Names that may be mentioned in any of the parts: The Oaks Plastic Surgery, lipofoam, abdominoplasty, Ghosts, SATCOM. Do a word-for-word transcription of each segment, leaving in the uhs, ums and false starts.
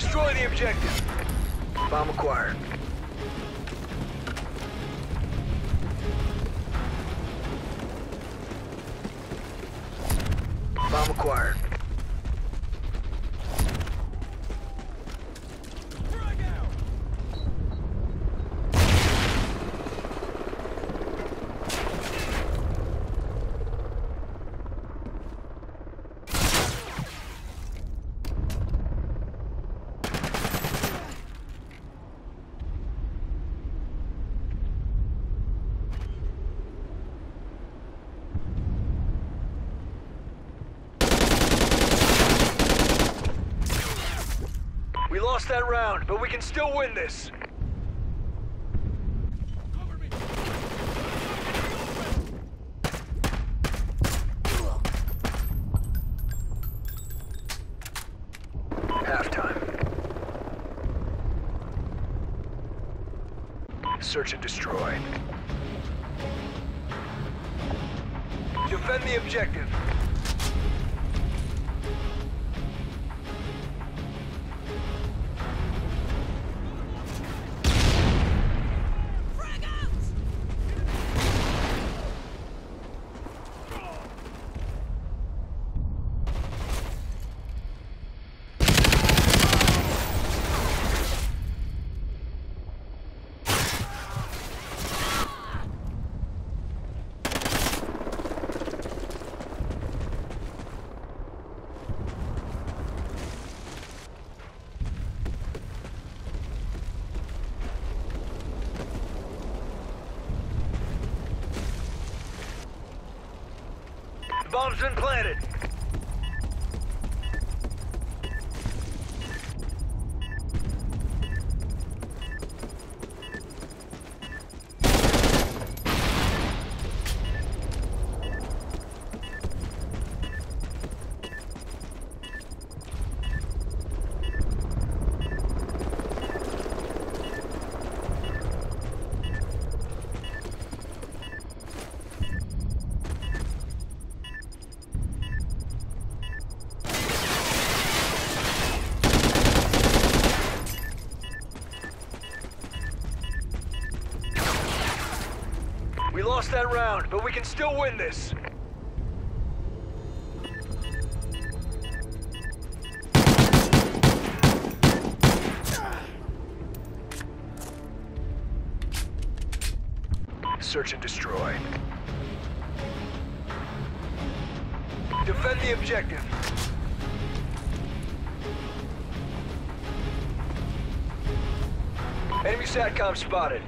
Destroy the objective. Bomb acquired. Bomb acquired. That round, but we can still win this. Cover me. Halftime. Search and destroy. Defend the objective. Bomb's been planted. That round, but we can still win this. Search and destroy. Defend the objective. Enemy SATCOM spotted.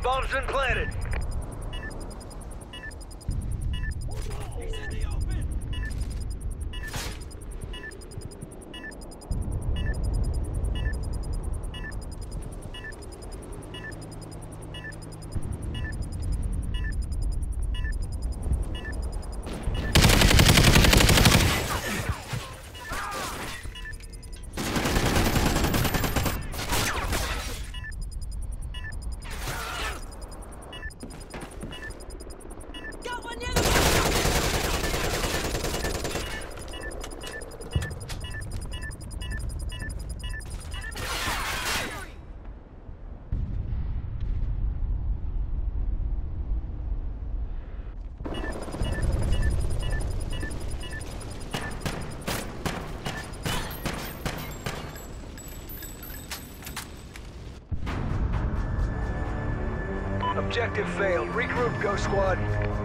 Bomb's been planted. He's in the open. Objective failed. Regroup, Ghost Squad.